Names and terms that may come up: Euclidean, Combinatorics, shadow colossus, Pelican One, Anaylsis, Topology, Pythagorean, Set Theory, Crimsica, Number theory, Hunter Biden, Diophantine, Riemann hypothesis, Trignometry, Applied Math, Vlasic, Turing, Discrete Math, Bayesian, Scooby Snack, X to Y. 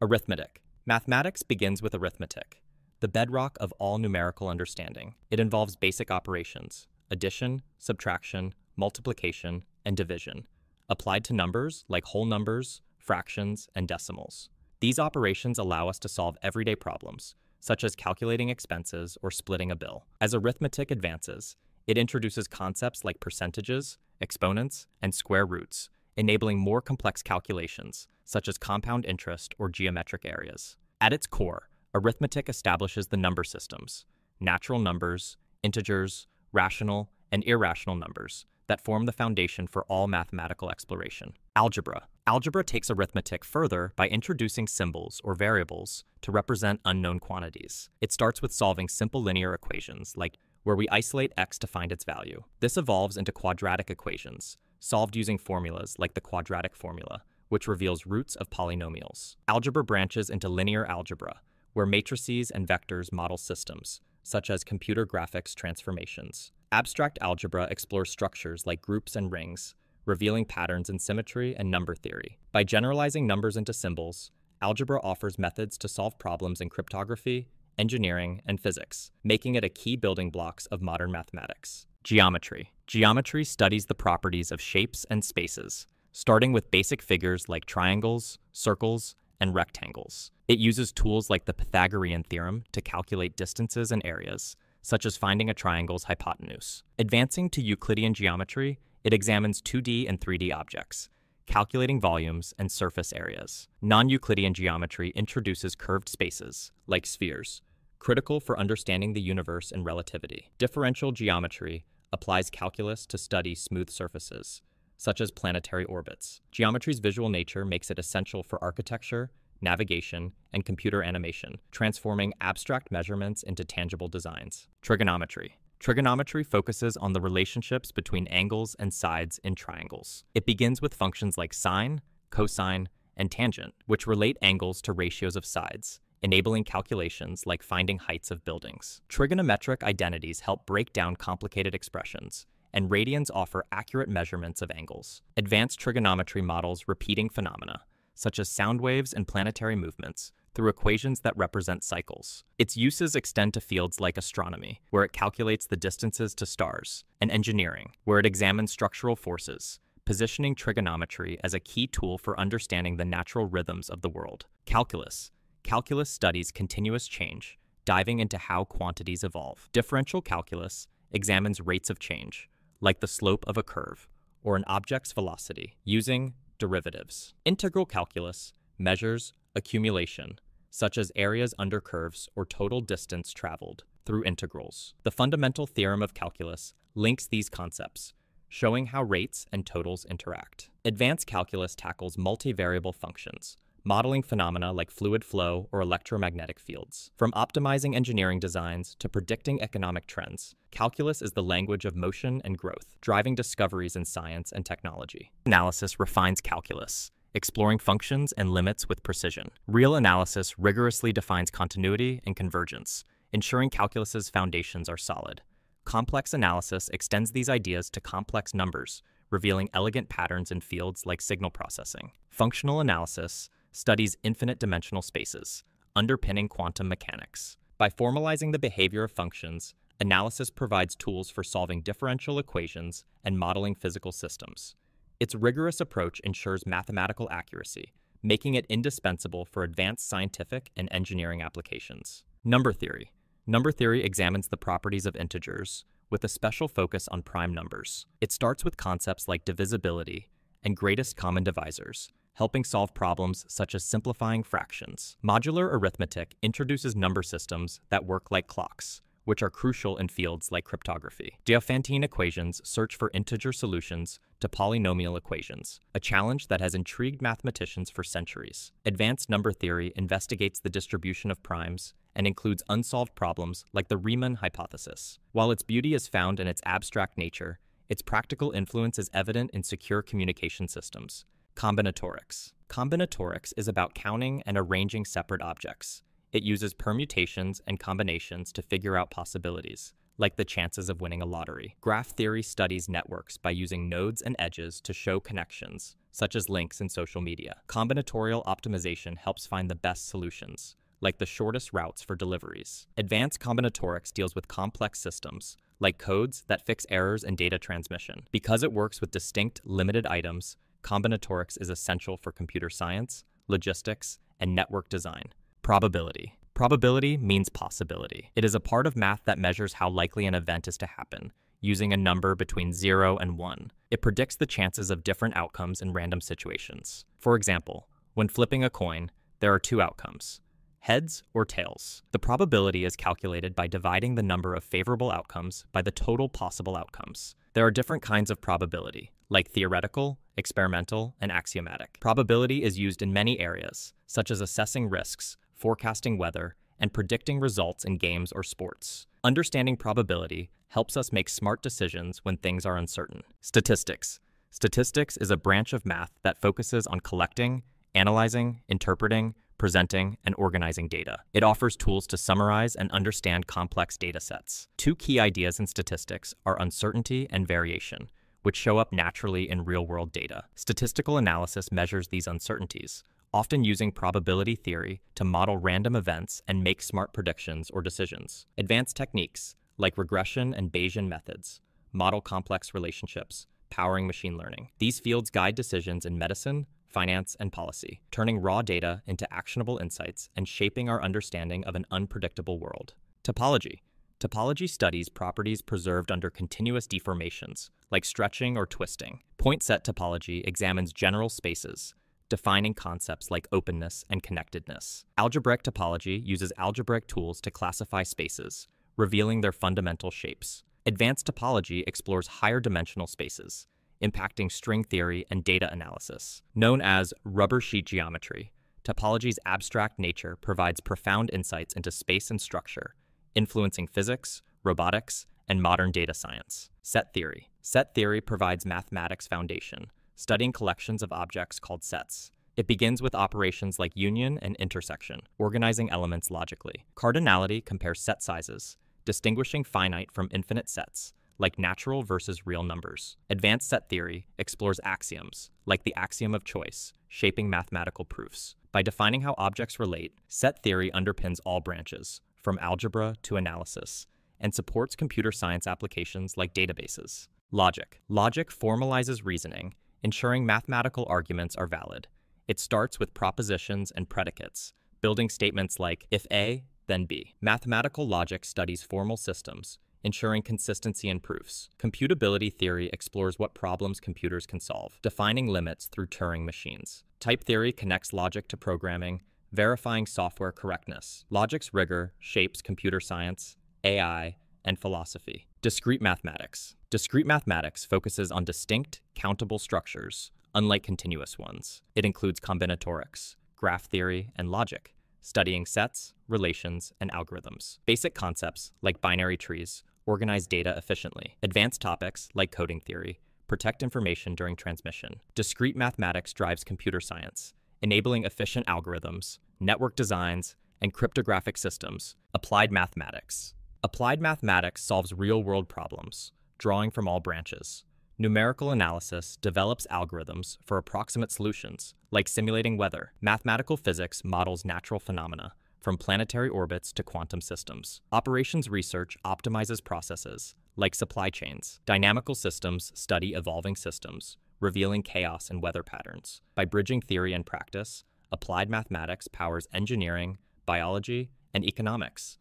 Arithmetic. Mathematics begins with arithmetic, the bedrock of all numerical understanding. It involves basic operations, addition, subtraction, multiplication, and division, applied to numbers like whole numbers, fractions, and decimals. These operations allow us to solve everyday problems, such as calculating expenses or splitting a bill. As arithmetic advances, it introduces concepts like percentages, exponents, and square roots, enabling more complex calculations, such as compound interest or geometric areas. At its core, arithmetic establishes the number systems, natural numbers, integers, rational, and irrational numbers, that form the foundation for all mathematical exploration. Algebra. Algebra takes arithmetic further by introducing symbols or variables to represent unknown quantities. It starts with solving simple linear equations, like where we isolate x to find its value. This evolves into quadratic equations, solved using formulas like the quadratic formula, which reveals roots of polynomials. Algebra branches into linear algebra, where matrices and vectors model systems, such as computer graphics transformations. Abstract algebra explores structures like groups and rings, revealing patterns in symmetry and number theory. By generalizing numbers into symbols, algebra offers methods to solve problems in cryptography, engineering, and physics, making it a key building block of modern mathematics. Geometry. Geometry studies the properties of shapes and spaces, starting with basic figures like triangles, circles, and rectangles. It uses tools like the Pythagorean theorem to calculate distances and areas, such as finding a triangle's hypotenuse. Advancing to Euclidean geometry, it examines 2D and 3D objects, calculating volumes and surface areas. Non-Euclidean geometry introduces curved spaces, like spheres, critical for understanding the universe and relativity. Differential geometry applies calculus to study smooth surfaces, such as planetary orbits. Geometry's visual nature makes it essential for architecture, navigation, and computer animation, transforming abstract measurements into tangible designs. Trigonometry. Trigonometry focuses on the relationships between angles and sides in triangles. It begins with functions like sine, cosine, and tangent, which relate angles to ratios of sides, enabling calculations like finding heights of buildings. Trigonometric identities help break down complicated expressions, and radians offer accurate measurements of angles. Advanced trigonometry models repeating phenomena, such as sound waves and planetary movements, through equations that represent cycles. Its uses extend to fields like astronomy, where it calculates the distances to stars, and engineering, where it examines structural forces, positioning trigonometry as a key tool for understanding the natural rhythms of the world. Calculus. Calculus studies continuous change, diving into how quantities evolve. Differential calculus examines rates of change, like the slope of a curve, or an object's velocity, using derivatives. Integral calculus measures accumulation, such as areas under curves or total distance traveled, through integrals. The fundamental theorem of calculus links these concepts, showing how rates and totals interact. Advanced calculus tackles multivariable functions, modeling phenomena like fluid flow or electromagnetic fields. From optimizing engineering designs to predicting economic trends, calculus is the language of motion and growth, driving discoveries in science and technology. Analysis refines calculus, exploring functions and limits with precision. Real analysis rigorously defines continuity and convergence, ensuring calculus's foundations are solid. Complex analysis extends these ideas to complex numbers, revealing elegant patterns in fields like signal processing. Functional analysis studies infinite dimensional spaces, underpinning quantum mechanics. By formalizing the behavior of functions, analysis provides tools for solving differential equations and modeling physical systems. Its rigorous approach ensures mathematical accuracy, making it indispensable for advanced scientific and engineering applications. Number theory. Number theory examines the properties of integers, with a special focus on prime numbers. It starts with concepts like divisibility and greatest common divisors, helping solve problems such as simplifying fractions. Modular arithmetic introduces number systems that work like clocks, which are crucial in fields like cryptography. Diophantine equations search for integer solutions to polynomial equations, a challenge that has intrigued mathematicians for centuries. Advanced number theory investigates the distribution of primes and includes unsolved problems like the Riemann hypothesis. While its beauty is found in its abstract nature, its practical influence is evident in secure communication systems. Combinatorics. Combinatorics is about counting and arranging separate objects. It uses permutations and combinations to figure out possibilities, like the chances of winning a lottery. Graph theory studies networks by using nodes and edges to show connections, such as links and social media. Combinatorial optimization helps find the best solutions, like the shortest routes for deliveries. Advanced combinatorics deals with complex systems, like codes that fix errors in data transmission. Because it works with distinct, limited items, combinatorics is essential for computer science, logistics, and network design. Probability. Probability means possibility. It is a part of math that measures how likely an event is to happen, using a number between 0 and 1. It predicts the chances of different outcomes in random situations. For example, when flipping a coin, there are two outcomes: heads or tails. The probability is calculated by dividing the number of favorable outcomes by the total possible outcomes. There are different kinds of probability, like theoretical, experimental, and axiomatic. Probability is used in many areas, such as assessing risks, forecasting weather, and predicting results in games or sports. Understanding probability helps us make smart decisions when things are uncertain. Statistics. Statistics is a branch of math that focuses on collecting, analyzing, interpreting, presenting, and organizing data. It offers tools to summarize and understand complex data sets. Two key ideas in statistics are uncertainty and variation, which show up naturally in real-world data. Statistical analysis measures these uncertainties, often using probability theory to model random events and make smart predictions or decisions. Advanced techniques, like regression and Bayesian methods, model complex relationships, powering machine learning. These fields guide decisions in medicine, finance, and policy, turning raw data into actionable insights and shaping our understanding of an unpredictable world. Topology. Topology studies properties preserved under continuous deformations, like stretching or twisting. Point set topology examines general spaces, defining concepts like openness and connectedness. Algebraic topology uses algebraic tools to classify spaces, revealing their fundamental shapes. Advanced topology explores higher dimensional spaces, impacting string theory and data analysis. Known as rubber sheet geometry, topology's abstract nature provides profound insights into space and structure, influencing physics, robotics, and modern data science. Set theory. Set theory provides mathematics foundation, studying collections of objects called sets. It begins with operations like union and intersection, organizing elements logically. Cardinality compares set sizes, distinguishing finite from infinite sets, like natural versus real numbers. Advanced set theory explores axioms, like the axiom of choice, shaping mathematical proofs. By defining how objects relate, set theory underpins all branches, from algebra to analysis, and supports computer science applications like databases. Logic. Logic formalizes reasoning, ensuring mathematical arguments are valid. It starts with propositions and predicates, building statements like, if A, then B. Mathematical logic studies formal systems, ensuring consistency in proofs. Computability theory explores what problems computers can solve, defining limits through Turing machines. Type theory connects logic to programming, verifying software correctness. Logic's rigor shapes computer science, AI, and philosophy. Discrete mathematics. Discrete mathematics focuses on distinct, countable structures, unlike continuous ones. It includes combinatorics, graph theory, and logic, studying sets, relations, and algorithms. Basic concepts, like binary trees, organize data efficiently. Advanced topics, like coding theory, protect information during transmission. Discrete mathematics drives computer science, enabling efficient algorithms, network designs, and cryptographic systems. Applied mathematics. Applied mathematics solves real-world problems, drawing from all branches. Numerical analysis develops algorithms for approximate solutions, like simulating weather. Mathematical physics models natural phenomena, from planetary orbits to quantum systems. Operations research optimizes processes, like supply chains. Dynamical systems study evolving systems, revealing chaos and weather patterns. By bridging theory and practice, applied mathematics powers engineering, biology, and economics,